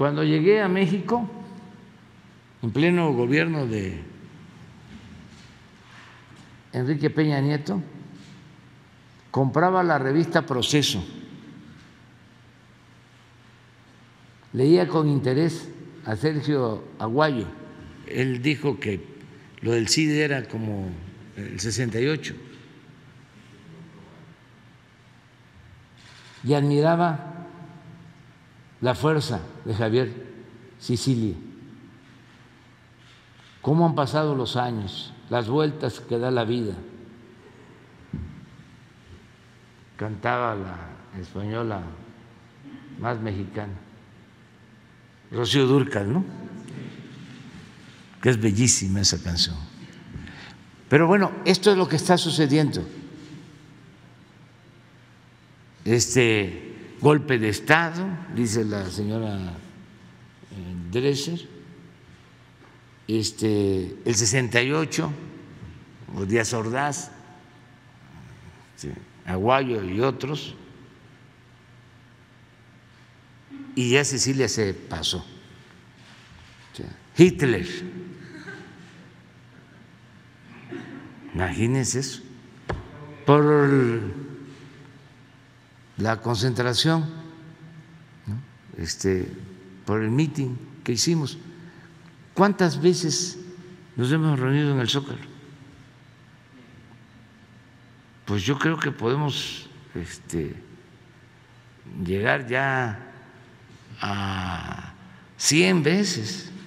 Cuando llegué a México, en pleno gobierno de Enrique Peña Nieto, compraba la revista Proceso, leía con interés a Sergio Aguayo. Él dijo que lo del CIDE era como el 68 y admiraba la fuerza de Javier Sicilia. Cómo han pasado los años, las vueltas que da la vida. Cantaba la española más mexicana, Rocío Dúrcal, ¿no? Que es bellísima esa canción. Pero bueno, esto es lo que está sucediendo. Este golpe de Estado, dice la señora Dresser, el 68, o Díaz Ordaz, Aguayo y otros, y ya Sicilia se pasó. Hitler, imagínense eso, por la concentración, ¿no? Por el mitin que hicimos. ¿Cuántas veces nos hemos reunido en el Zócalo? Pues yo creo que podemos llegar ya a 100 veces.